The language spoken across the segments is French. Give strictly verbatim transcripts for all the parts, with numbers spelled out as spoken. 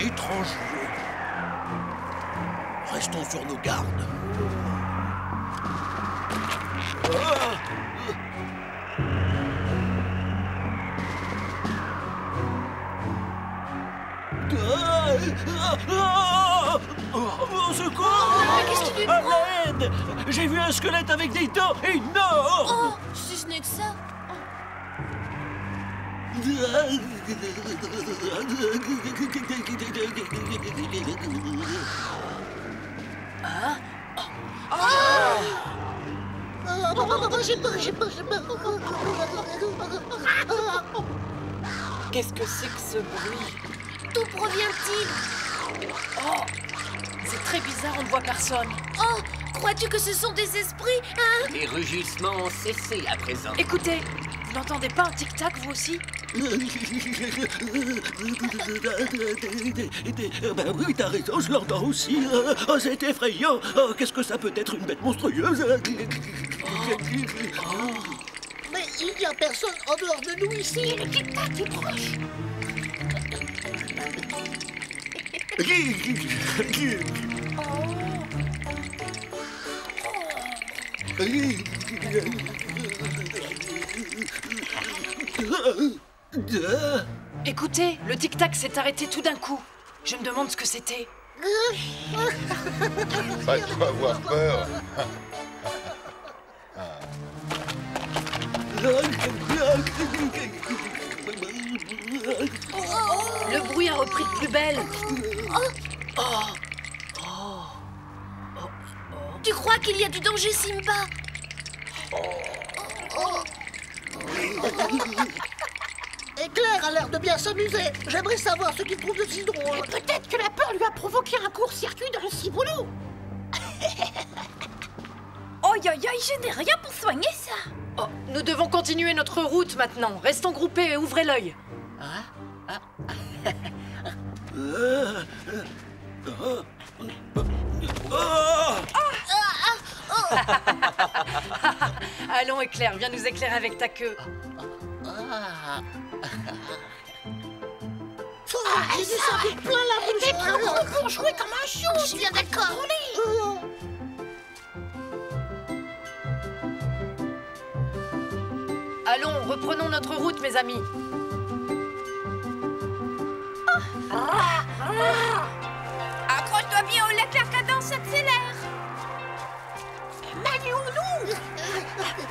étranger. Restons sur nos gardes. Au secours! Qu'est-ce qu'il lui prend? À l'aide! J'ai vu un squelette avec des dents énormes! Oh, si ce n'est que ça! Ah! Ah! J'ai peur, j'ai peur, j'ai peur. Qu'est-ce que c'est que ce bruit? D'où provient-il? Oh, c'est très bizarre, on ne voit personne. Oh, crois-tu que ce sont des esprits, hein? Les rugissements ont cessé à présent. Écoutez, vous n'entendez pas un tic-tac, vous aussi? Ben oui, t'as raison, je l'entends aussi. Oh, c'est effrayant. Oh, qu'est-ce que ça peut être, une bête monstrueuse? Oh. Oh. Mais il n'y a personne en dehors de nous ici. Le tic-tac est proche. Oh. Écoutez, le tic-tac s'est arrêté tout d'un coup. Je me demande ce que c'était. Pas de quoi avoir peur. Le bruit a repris de plus belle. Oh. Oh. Oh. Oh. Oh. Tu crois qu'il y a du danger, Simba? Oh. Oh. Et Claire a l'air de bien s'amuser. J'aimerais savoir ce qu'il trouve de si drôle. Peut-être que la peur lui a provoqué un court-circuit dans le ciboulot. Oh, yo, yo, je n'ai rien pour soigner ça. Oh. Nous devons continuer notre route maintenant. Restons groupés et ouvrez l'œil. Ah. Ah. Allons, éclair, viens nous éclairer avec ta queue. Ah, il s'est sorti plein la bouche. T'es prêt pour jouer comme un chou? Je suis bien d'accord. Allons, reprenons notre route, mes amis. Accroche-toi bien, la claquadance s'accélère. Manu,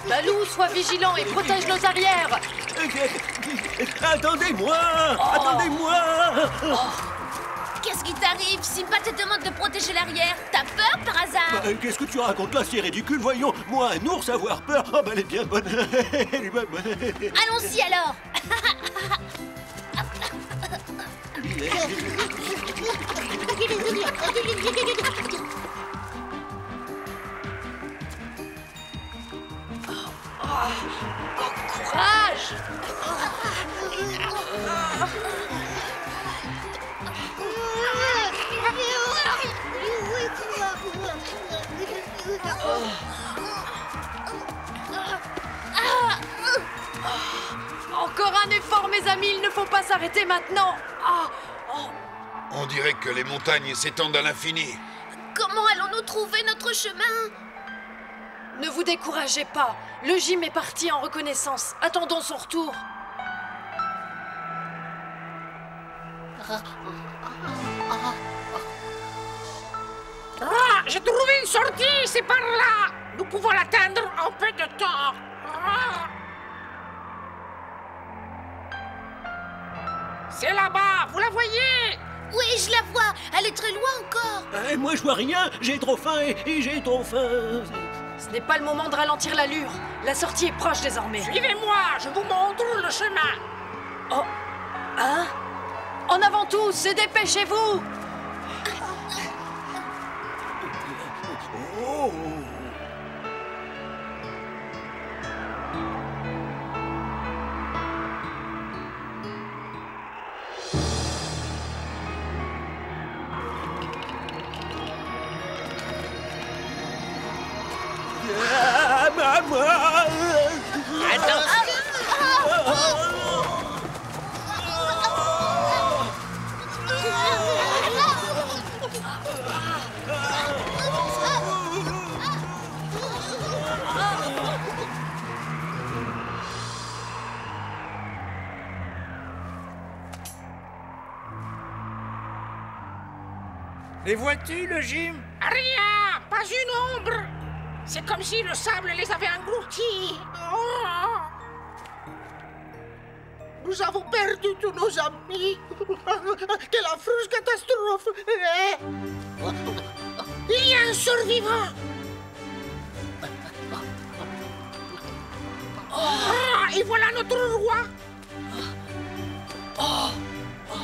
Balou, sois vigilant et protège nos arrières. Attendez-moi, oh. attendez-moi. Oh. Qu'est-ce qui t'arrive? Simba te demande de protéger l'arrière. T'as peur par hasard? Bah, qu'est-ce que tu racontes là? C'est ridicule, voyons. Moi, un ours, avoir peur. Oh, bah, elle est bien bonne. Allons-y alors. Courage! Encore un effort, mes amis, il ne faut pas s'arrêter maintenant. Oh. On dirait que les montagnes s'étendent à l'infini. Comment allons-nous trouver notre chemin? Ne vous découragez pas. Le gym est parti en reconnaissance. Attendons son retour. Ah, j'ai trouvé une sortie, c'est par là. Nous pouvons l'atteindre en peu de temps. Ah. C'est là-bas, vous la voyez? Oui, je la vois. Elle est très loin encore. Euh, moi, je vois rien. J'ai trop faim et, et j'ai trop faim. Ce n'est pas le moment de ralentir l'allure. La sortie est proche désormais. Suivez-moi, je vous montre le chemin. Oh, hein? En avant tous et dépêchez-vous. Oh. Attends. Les vois-tu, le gym? Rien! Pas une ombre! C'est comme si le sable les avait engloutis. Oh. Nous avons perdu tous nos amis. Quelle affreuse catastrophe! Il y a un survivant! Ah, et voilà notre roi! Oh. Oh.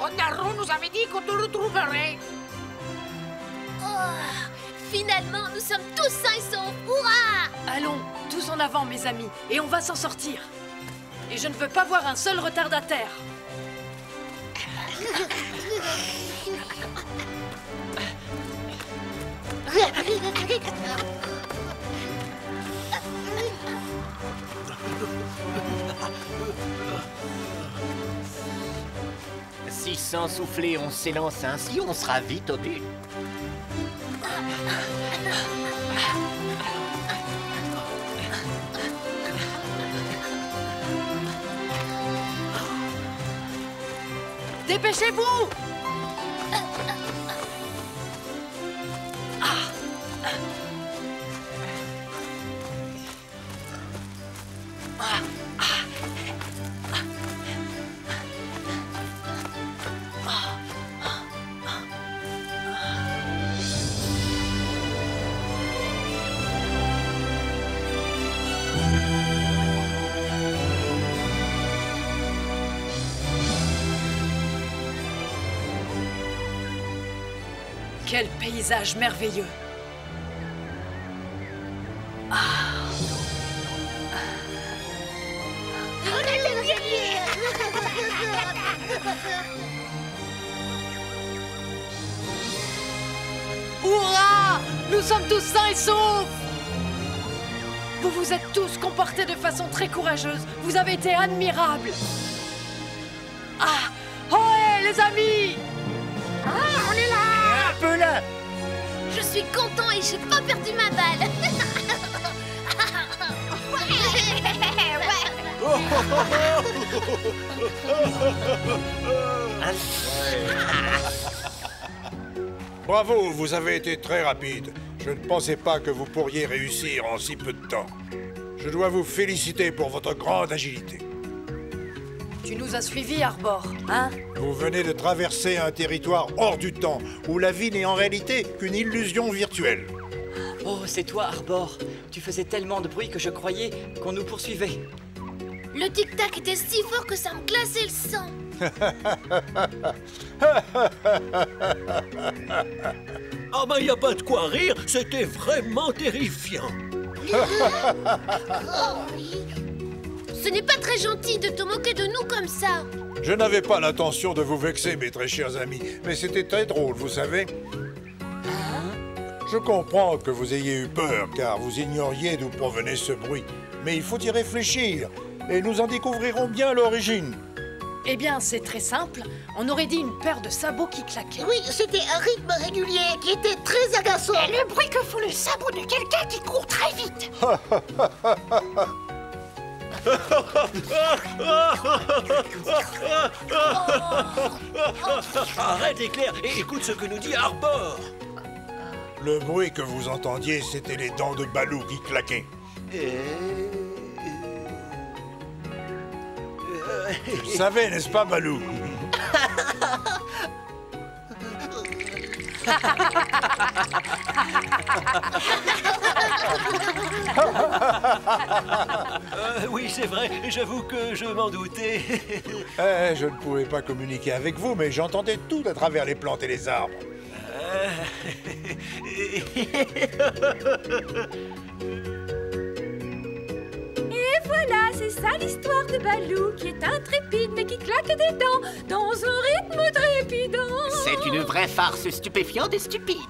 Ondaro nous avait dit qu'on te retrouverait. Oh, finalement, nous sommes tous sains et saufs. Hurrah! Allons, tous en avant, mes amis, et on va s'en sortir. Et je ne veux pas voir un seul retardataire. Si sans souffler on s'élance ainsi, on sera vite au but. Dépêchez-vous! Quel paysage merveilleux! Ah. Hurrah! Nous sommes tous sains et saufs! Vous vous êtes tous comportés de façon très courageuse. Vous avez été admirables. Ah! Ohé, les amis! Ah, on est là! Là. Je suis content et j'ai pas perdu ma balle. Bravo, vous avez été très rapide. Je ne pensais pas que vous pourriez réussir en si peu de temps. Je dois vous féliciter pour votre grande agilité. Tu nous as suivis, Arbor, hein? Vous venez de traverser un territoire hors du temps, où la vie n'est en réalité qu'une illusion virtuelle. Oh, c'est toi, Arbor. Tu faisais tellement de bruit que je croyais qu'on nous poursuivait. Le tic-tac était si fort que ça me glaçait le sang. Ah ben, y a pas de quoi rire, c'était vraiment terrifiant. Oh. Ce n'est pas très gentil de te moquer de nous comme ça. Je n'avais pas l'intention de vous vexer, mes très chers amis, mais c'était très drôle, vous savez. Hein? Je comprends que vous ayez eu peur, car vous ignoriez d'où provenait ce bruit. Mais il faut y réfléchir, et nous en découvrirons bien l'origine. Eh bien, c'est très simple. On aurait dit une paire de sabots qui claquaient. Oui, c'était un rythme régulier qui était très agaçant. Et le bruit que font les sabots de quelqu'un qui court très vite. Arrête, Éclair, et écoute ce que nous dit Arbor. Le bruit que vous entendiez, c'était les dents de Balou qui claquaient. Tu le savais, n'est-ce pas, Balou? euh, oui, c'est vrai, j'avoue que je m'en doutais. euh, je ne pouvais pas communiquer avec vous, mais j'entendais tout à travers les plantes et les arbres. Euh... Et voilà, c'est ça l'histoire de Balou, qui est intrépide mais qui claque des dents dans un rythme trépidant. C'est une vraie farce stupéfiante et stupide.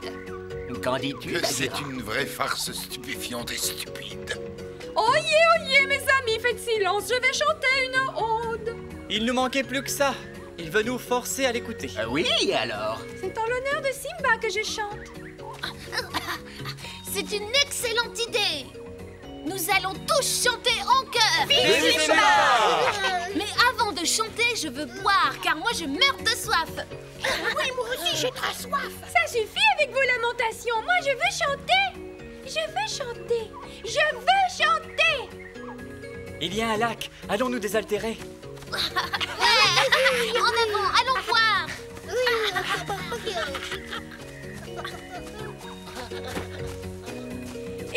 Qu'en dis-tu? C'est une vraie farce stupéfiante et stupide. Oyez, oyez, mes amis, faites silence, je vais chanter une ode. Il nous manquait plus que ça. Il veut nous forcer à l'écouter. Euh, oui, alors. C'est en l'honneur de Simba que je chante. C'est une excellente idée. Nous allons tous chanter en chœur. Vive Simba! Mais avant de chanter, je veux boire, car moi je meurs de soif. Oui, moi aussi j'ai très soif. Ça suffit avec vos lamentations. Moi je veux chanter. Je veux chanter. Je veux chanter. Il y a un lac. Allons nous désaltérer. Ouais. En avant, allons voir.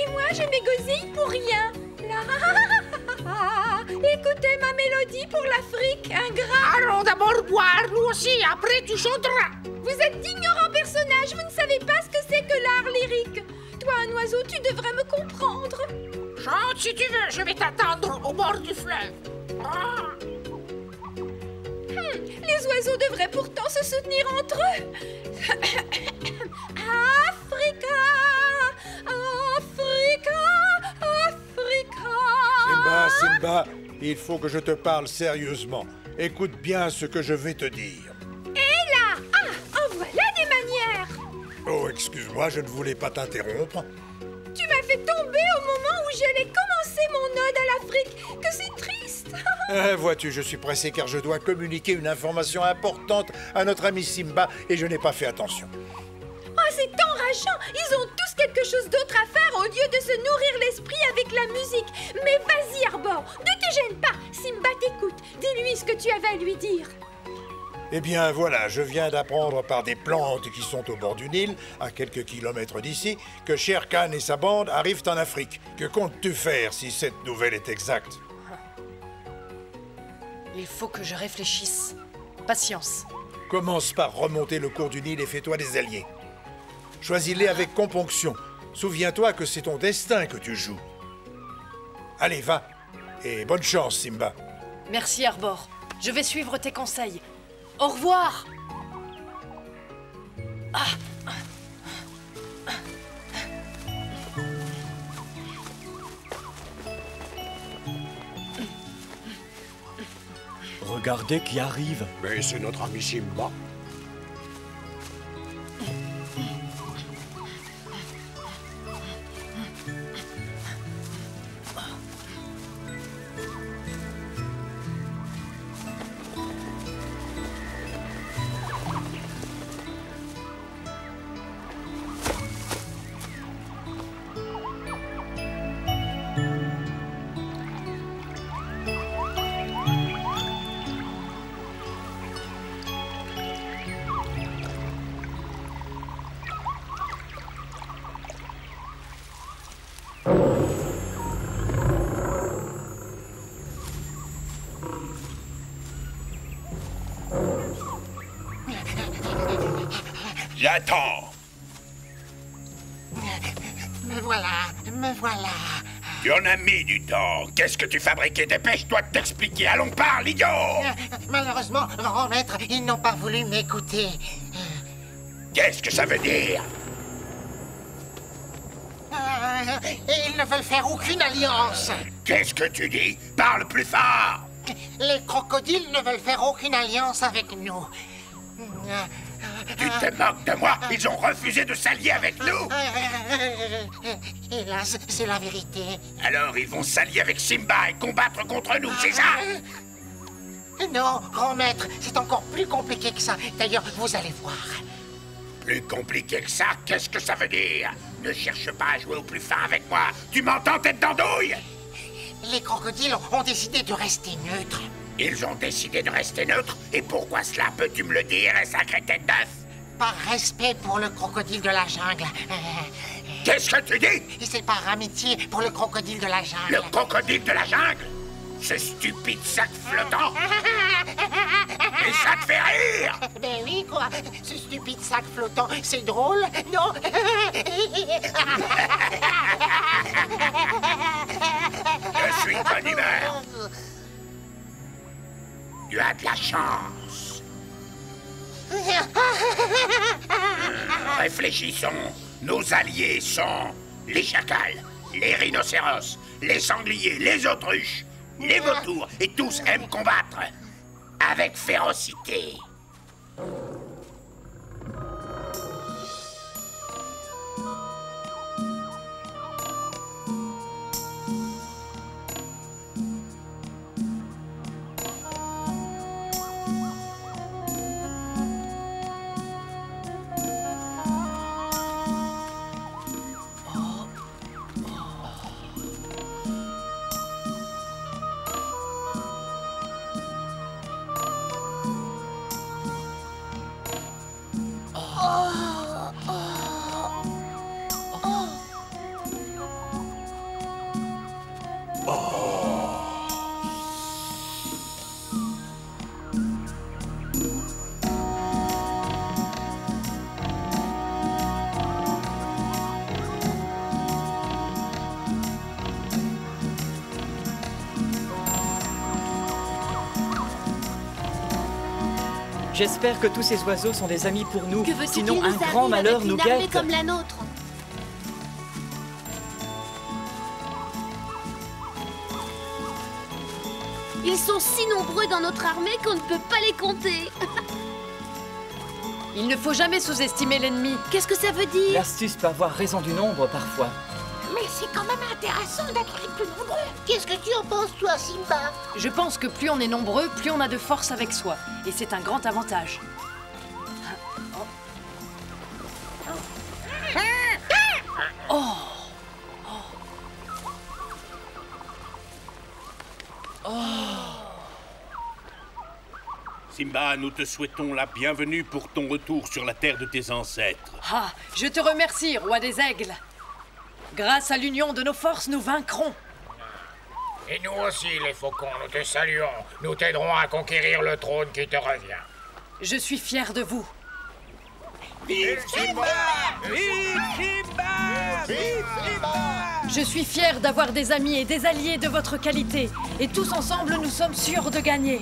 Et moi, je m'égosille pour rien. Écoutez ma mélodie pour l'Afrique, ingrat. Allons d'abord boire, nous aussi, après tu chanteras. Vous êtes d'ignorants personnages, vous ne savez pas ce que c'est que l'art lyrique. Toi, un oiseau, tu devrais me comprendre. Chante si tu veux, je vais t'attendre au bord du fleuve. Ah. Hmm, les oiseaux devraient pourtant se soutenir entre eux. Africa, Africa, Africa. Simba, Simba, il faut que je te parle sérieusement. Écoute bien ce que je vais te dire. Et là, ah, en voilà des manières. Oh, excuse-moi, je ne voulais pas t'interrompre. Tu m'as fait tomber au moment où j'allais commencer mon ode à l'Afrique. Que c'est triste. Ah, vois-tu, je suis pressé car je dois communiquer une information importante à notre ami Simba et je n'ai pas fait attention. Oh, c'est enrageant. Ils ont tous quelque chose d'autre à faire au lieu de se nourrir l'esprit avec la musique. Mais vas-y, Arbor, ne te gêne pas. Simba t'écoute. Dis-lui ce que tu avais à lui dire. Eh bien, voilà, je viens d'apprendre par des plantes qui sont au bord du Nil, à quelques kilomètres d'ici, que Shere Khan et sa bande arrivent en Afrique. Que comptes-tu faire si cette nouvelle est exacte? Il faut que je réfléchisse. Patience. Commence par remonter le cours du Nil et fais-toi des alliés. Choisis-les avec componction. Souviens-toi que c'est ton destin que tu joues. Allez, va. Et bonne chance, Simba. Merci, Arbor. Je vais suivre tes conseils. Au revoir. Ah. Regardez qui arrive. Mais c'est notre ami Simba. J'attends. Me voilà, me voilà. Tu en as mis du temps. Qu'est-ce que tu fabriquais? Dépêche-toi de t'expliquer. Allons, parle, idiot. euh, Malheureusement, grand maître, ils n'ont pas voulu m'écouter. Qu'est-ce que ça veut dire? euh, Ils ne veulent faire aucune alliance. Qu'est-ce que tu dis? Parle plus fort. Les crocodiles ne veulent faire aucune alliance avec nous. euh, Tu te moques de moi? Ils ont refusé de s'allier avec nous. Hélas, c'est la vérité. Alors ils vont s'allier avec Simba et combattre contre nous, c'est ça? Non, grand maître, c'est encore plus compliqué que ça. D'ailleurs, vous allez voir. Plus compliqué que ça? Qu'est-ce que ça veut dire? Ne cherche pas à jouer au plus fin avec moi. Tu m'entends, tête d'andouille? Les crocodiles ont décidé de rester neutres. Ils ont décidé de rester neutres, et pourquoi cela? Peux-tu me le dire, sacré tête d'œuf? Par respect pour le crocodile de la jungle. Qu'est-ce que tu dis? C'est par amitié pour le crocodile de la jungle. Le crocodile de la jungle? Ce stupide sac flottant? Et ça te fait rire? Ben oui, quoi. Ce stupide sac flottant, c'est drôle, non? Je suis de bonne humeur. Tu as de la chance. Hum, réfléchissons. Nos alliés sont les chacals, les rhinocéros, les sangliers, les autruches, les vautours, et tous aiment combattre avec férocité. J'espère que tous ces oiseaux sont des amis pour nous, sinon un grand malheur nous guette. Comme la nôtre. Ils sont si nombreux dans notre armée qu'on ne peut pas les compter. Il ne faut jamais sous-estimer l'ennemi. Qu'est-ce que ça veut dire? L'astuce peut avoir raison du nombre parfois. Mais c'est quand même intéressant d'être les plus nombreux. Qu'est-ce que tu en penses, toi, Simba? Je pense que plus on est nombreux, plus on a de force avec soi. Et c'est un grand avantage. Oh. Oh. Oh. Simba, nous te souhaitons la bienvenue pour ton retour sur la terre de tes ancêtres. Ah, je te remercie, roi des aigles. Grâce à l'union de nos forces, nous vaincrons. Et nous aussi, les faucons, nous te saluons. Nous t'aiderons à conquérir le trône qui te revient. Je suis fier de vous. Vive Simba! Vive Simba! Vive Simba! Je suis fier d'avoir des amis et des alliés de votre qualité. Et tous ensemble, nous sommes sûrs de gagner.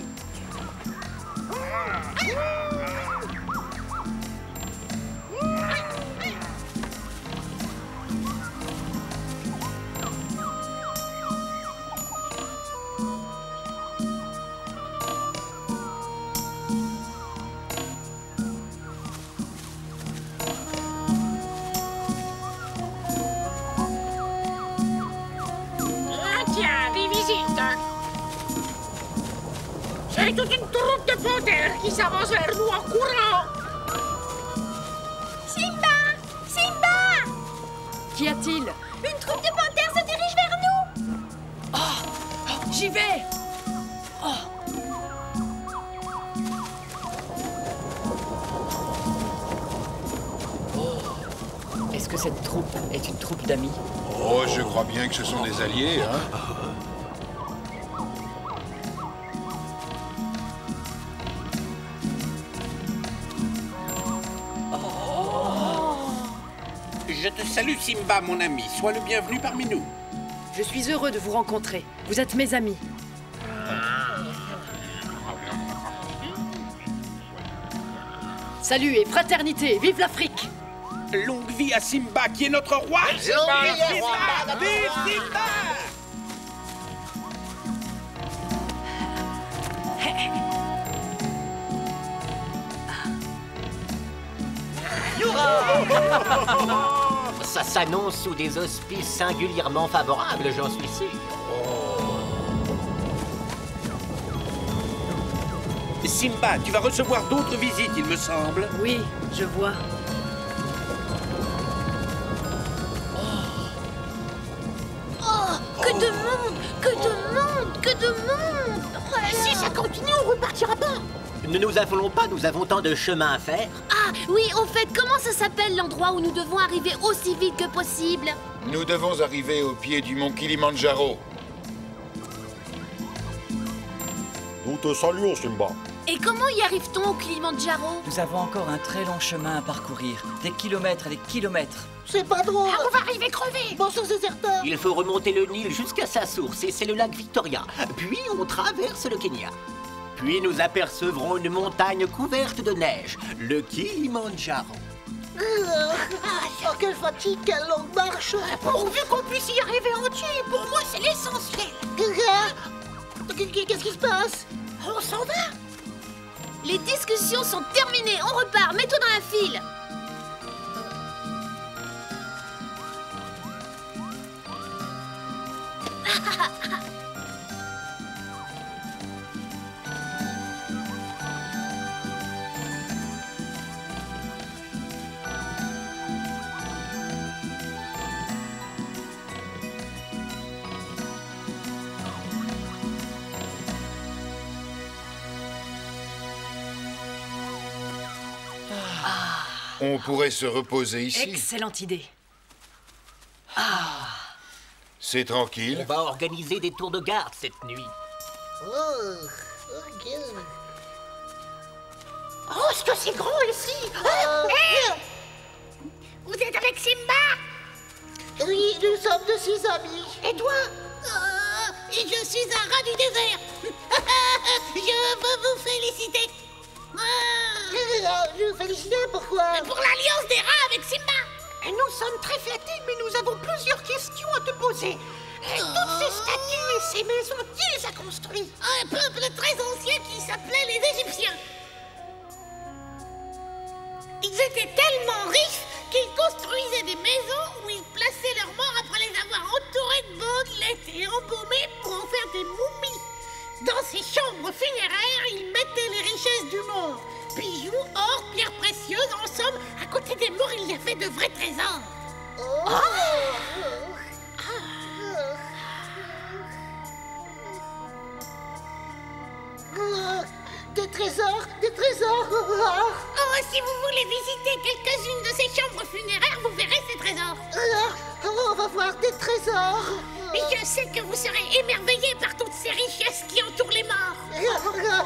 J'ai toute une troupe de panthères qui s'avance vers nous en courant. Simba! Simba! Qu'y a-t-il? Une troupe de panthères se dirige vers nous. Oh, oh j'y vais. Oh. Oh. Est-ce que cette troupe est une troupe d'amis? Oh, je crois bien que ce sont des alliés, hein. Je te salue, Simba, mon ami. Sois le bienvenu parmi nous. Je suis heureux de vous rencontrer. Vous êtes mes amis. Salut et fraternité. Vive l'Afrique. Longue vie à Simba, qui est notre roi. Longue vie à Simba. Vive Simba. Ça s'annonce sous des auspices singulièrement favorables, j'en suis sûr. Simba, tu vas recevoir d'autres visites, il me semble. Oui, je vois. Oh, oh que oh. de monde, que oh. de monde, que de monde oh Si ça continue, on repartira pas. Ne nous affolons pas, nous avons tant de chemin à faire. Ah, oui, au fait, comment ça s'appelle l'endroit où nous devons arriver aussi vite que possible? Nous devons arriver au pied du mont Kilimandjaro. Nous te saluons, Simba. Et comment y arrive-t-on au Kilimandjaro? Nous avons encore un très long chemin à parcourir. Des kilomètres et des kilomètres. C'est pas drôle. Ah, on va arriver crevé. Bon sang, c'est certain. Il faut remonter le Nil jusqu'à sa source, et c'est le lac Victoria. Puis on traverse le Kenya. Puis nous apercevrons une montagne couverte de neige, le Kilimandjaro. Oh, quelle fatigue, quelle longue marche! Pourvu qu'on puisse y arriver entier, pour moi c'est l'essentiel. Qu'est-ce qui se passe? On s'en va? Les discussions sont terminées, on repart, mets-toi dans la file. On pourrait se reposer ici. Excellente idée. Ah. C'est tranquille. On va organiser des tours de garde cette nuit. Oh, ok. Oh, c'est aussi grand ici. Euh... Hey, vous êtes avec Simba? Oui, nous sommes de six amis. Et toi? euh, Je suis un rat du désert. Je veux vous féliciter. Je vous félicite, pourquoi? Pour l'alliance des rats avec Simba. Nous sommes très flattés, mais nous avons plusieurs questions à te poser. Oh. Toutes ces statues et ces maisons, qui les a construites? Un peuple très ancien qui s'appelait les Égyptiens. Ils étaient tellement riches qu'ils construisaient des maisons où ils plaçaient leurs morts après les avoir entourés de bandelettes et embaumés pour en faire des momies. Dans ces chambres funéraires, ils mettaient les richesses du monde. Bijoux, or, pierres précieuses, en somme, à côté des morts, il y avait de vrais trésors. Oh. Oh. Des trésors, des trésors. Oh, si vous voulez visiter quelques-unes de ces chambres funéraires, vous verrez ces trésors. Oh, on va voir des trésors. Et je sais que vous serez émerveillés par toutes ces richesses qui entourent les morts.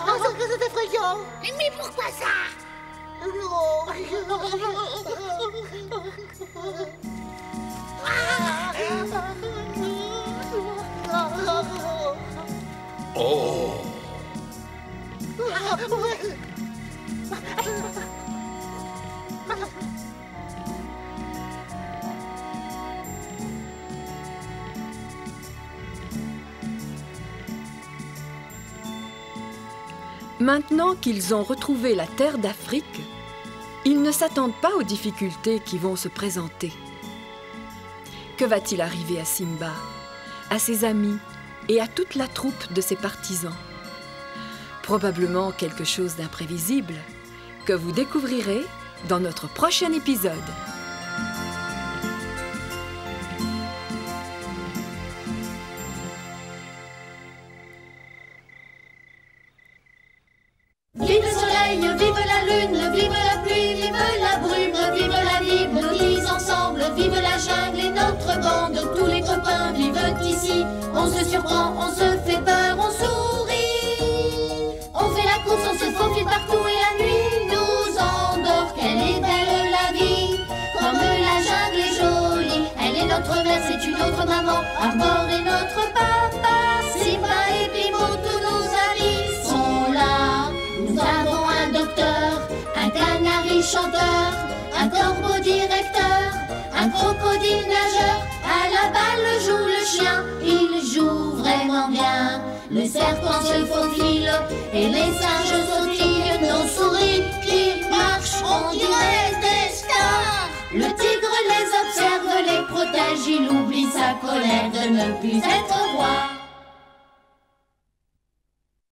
Oh, c'est effrayant. Mais pourquoi ça? Oh, oh. Maintenant qu'ils ont retrouvé la terre d'Afrique, ils ne s'attendent pas aux difficultés qui vont se présenter. Que va-t-il arriver à Simba, à ses amis et à toute la troupe de ses partisans? Probablement quelque chose d'imprévisible que vous découvrirez dans notre prochain épisode. Vive le soleil, vive la lune, vive la pluie, vive la brume, vive la vie, nous tous ensemble, vive la jungle et notre bande, tous les copains vivent ici, on se surprend, on se fait peur, on sourit. On se faufile partout et la nuit nous endort. Quelle est belle la vie, comme la jungle est jolie. Elle est notre mère, c'est une autre maman. Arbor est notre papa. Simba et Bimbo, tous nos amis sont là. Nous avons un docteur, un canari chanteur, un corbeau directeur, un crocodile nageur. À la balle joue le chien, il joue vraiment bien. Le serpent se faufile et les singes sautillent. Nos souris qui marchent, on dirait des stars. Le tigre les observe, les protège, il oublie sa colère de ne plus être roi.